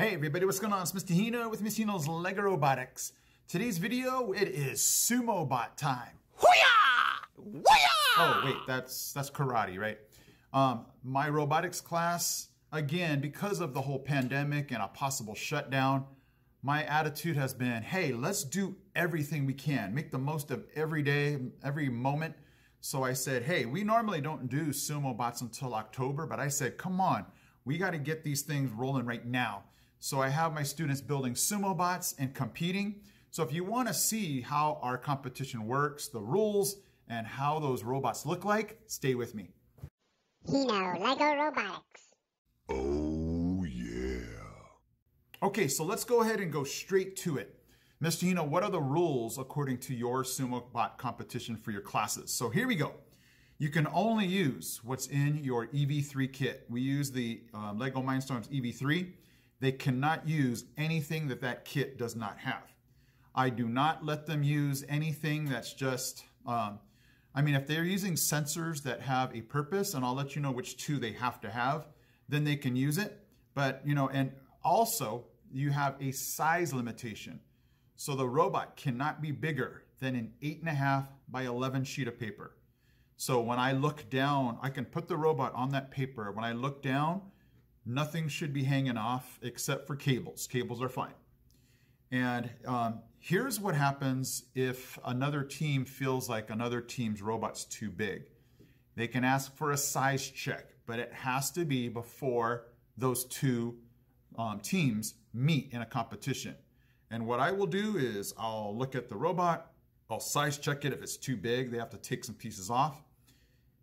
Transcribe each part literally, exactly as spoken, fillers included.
Hey everybody, what's going on? It's Mister Hino with Mister Hino's LEGO Robotics. Today's video, it is sumo bot time. Hoo-yah! Woo-yah! Oh wait, that's that's karate, right? Um, my robotics class, again, because of the whole pandemic and a possible shutdown, my attitude has been, hey, let's do everything we can. Make the most of every day, every moment. So I said, hey, we normally don't do sumo bots until October, but I said, come on, we gotta get these things rolling right now. So I have my students building sumo bots and competing. So if you want to see how our competition works, the rules, and how those robots look like, stay with me. Hino LEGO Robotics. Oh yeah. Okay, so let's go ahead and go straight to it. Mister Hino, what are the rules according to your sumo bot competition for your classes? So here we go. You can only use what's in your E V three kit. We use the um, LEGO Mindstorms E V three. They cannot use anything that that kit does not have. I do not let them use anything that's just, um, I mean, if they're using sensors that have a purpose, and I'll let you know which two they have to have, then they can use it. But, you know, and also you have a size limitation. So the robot cannot be bigger than an eight and a half by eleven sheet of paper. So when I look down, I can put the robot on that paper. When I look down, nothing should be hanging off except for cables. Cables are fine. And um, here's what happens if another team feels like another team's robot's too big. They can ask for a size check, but it has to be before those two um, teams meet in a competition. And what I will do is I'll look at the robot, I'll size check it. If it's too big, they have to take some pieces off.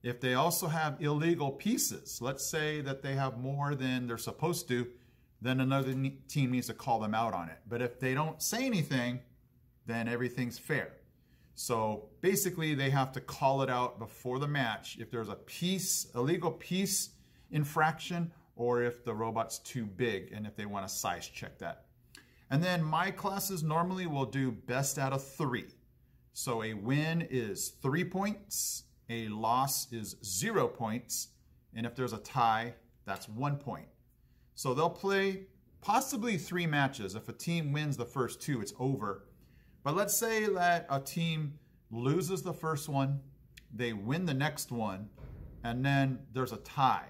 If they also have illegal pieces, let's say that they have more than they're supposed to, then another team needs to call them out on it. But if they don't say anything, then everything's fair. So basically they have to call it out before the match if there's a piece, illegal piece infraction, or if the robot's too big and if they want to size check that. And then my classes normally will do best out of three. So a win is three points. A loss is zero points, and if there's a tie, that's one point. So they'll play possibly three matches. If a team wins the first two, it's over. But let's say that a team loses the first one, they win the next one, and then there's a tie.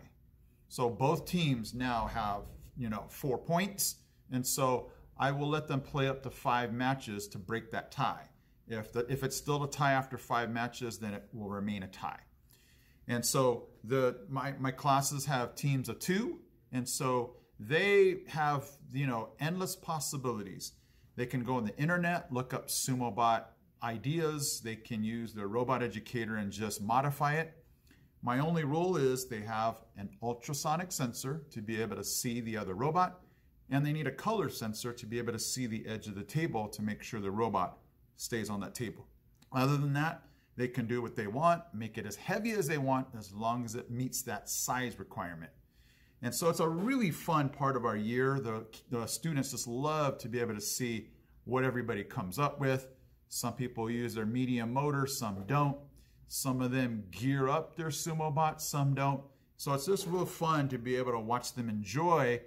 So both teams now have, you know, four points, and so I will let them play up to five matches to break that tie. If, the, if it's still a tie after five matches, then it will remain a tie. And so the, my, my classes have teams of two. And so they have, you know, endless possibilities. They can go on the internet, look up sumo bot ideas. They can use their robot educator and just modify it. My only rule is they have an ultrasonic sensor to be able to see the other robot. And they need a color sensor to be able to see the edge of the table to make sure the robot stays on that table. Other than that, they can do what they want, make it as heavy as they want, as long as it meets that size requirement. And so it's a really fun part of our year. The, the students just love to be able to see what everybody comes up with. Some people use their medium motor, some don't. Some of them gear up their sumo bots, some don't. So it's just real fun to be able to watch them enjoy,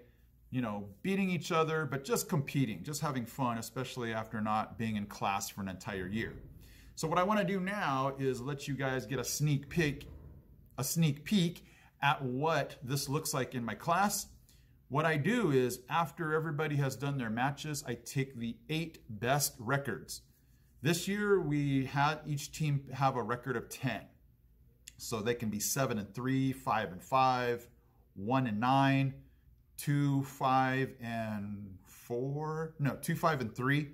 you know, beating each other, but just competing, just having fun, especially after not being in class for an entire year. So what I want to do now is let you guys get a sneak peek, a sneak peek at what this looks like in my class. What I do is after everybody has done their matches, I take the eight best records. This year we had each team have a record of ten. So they can be seven and three, five and five, one and nine, two, five, and four, no, two, five, and three.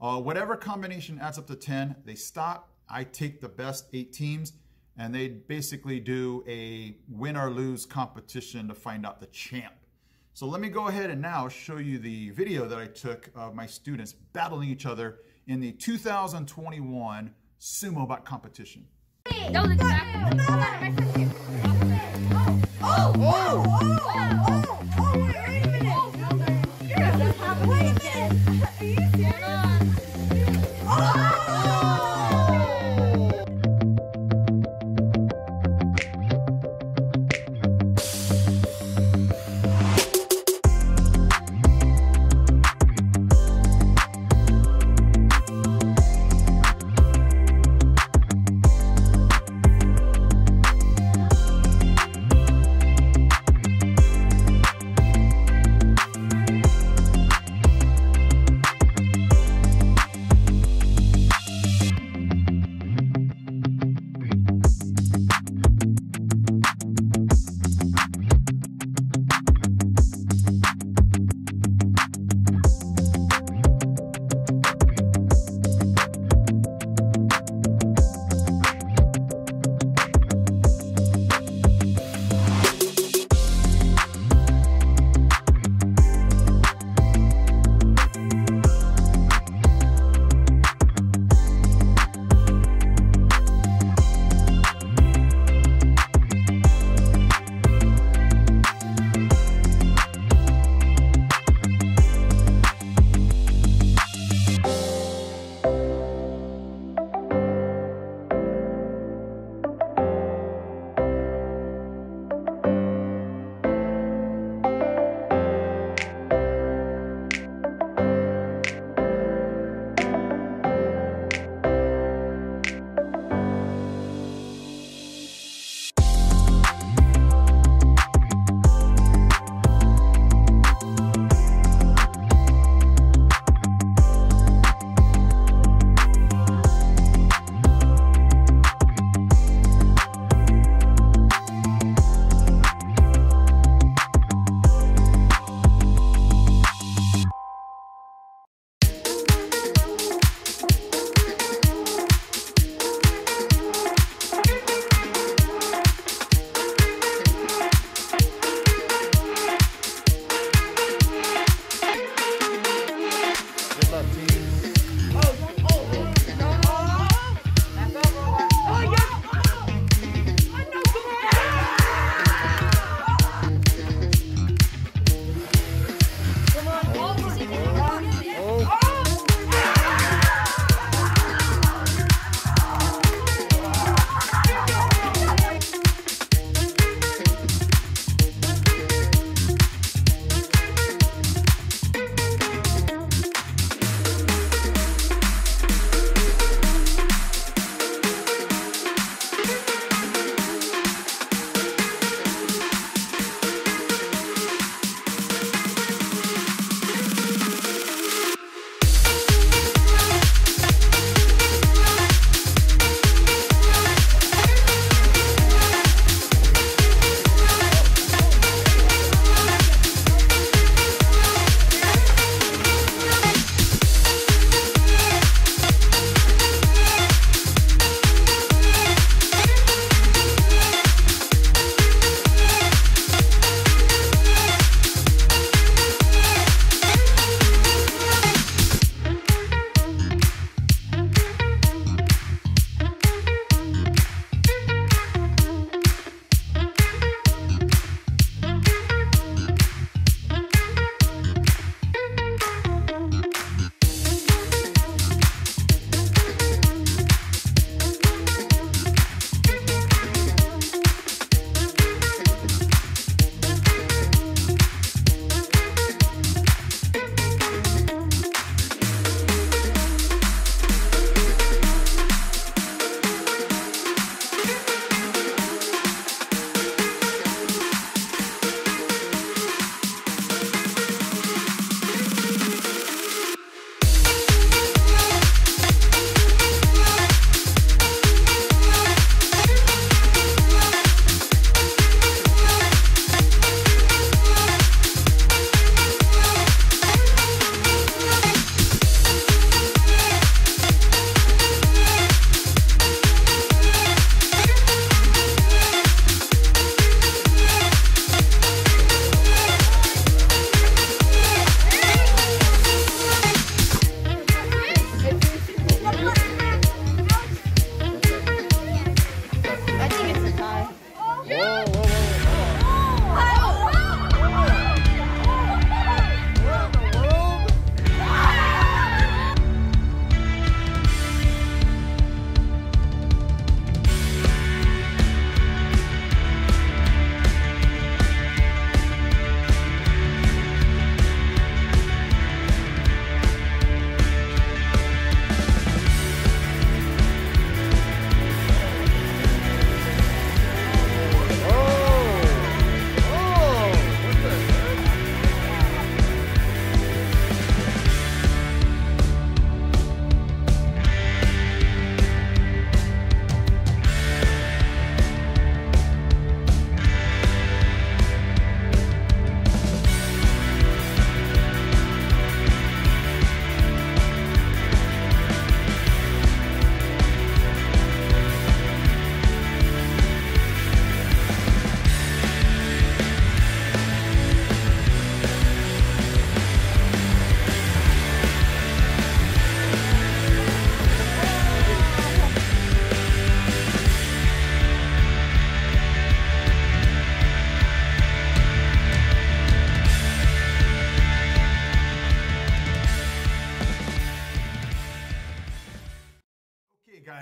Uh, whatever combination adds up to ten, they stop. I take the best eight teams, and they basically do a win or lose competition to find out the champ. So let me go ahead and now show you the video that I took of my students battling each other in the two thousand twenty-one Sumo Bot competition. Don't look back. Oh, oh, oh, oh, oh.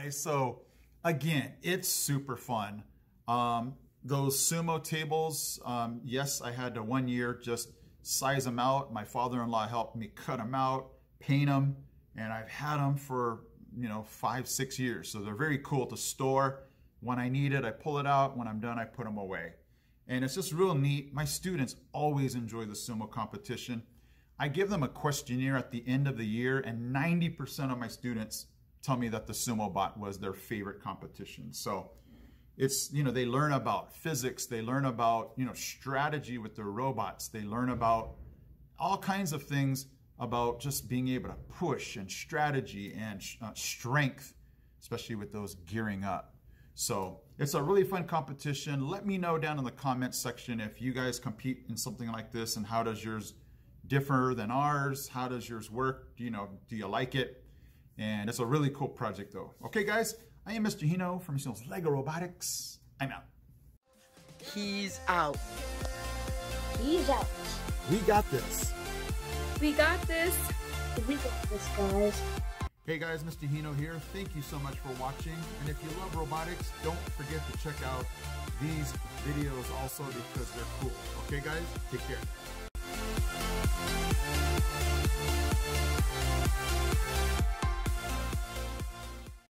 guys. So again, it's super fun. Um, those sumo tables, um, yes, I had to one year just size them out. My father-in-law helped me cut them out, paint them, and I've had them for, you know, five, six years. So they're very cool to store. When I need it, I pull it out. When I'm done, I put them away. And it's just real neat. My students always enjoy the sumo competition. I give them a questionnaire at the end of the year, and ninety percent of my students tell me that the sumo bot was their favorite competition. So it's, you know, they learn about physics, they learn about, you know, strategy with their robots, they learn about all kinds of things about just being able to push and strategy and uh, strength, especially with those gearing up. So it's a really fun competition. Let me know down in the comments section if you guys compete in something like this, and how does yours differ than ours? How does yours work? Do you know, do you like it? And it's a really cool project though. Okay guys, I am Mister Hino from Seals LEGO Robotics. I'm out. He's out. He's out. We got this. We got this. We got this, guys. Hey guys, Mister Hino here. Thank you so much for watching. And if you love robotics, don't forget to check out these videos also, because they're cool. Okay guys, take care.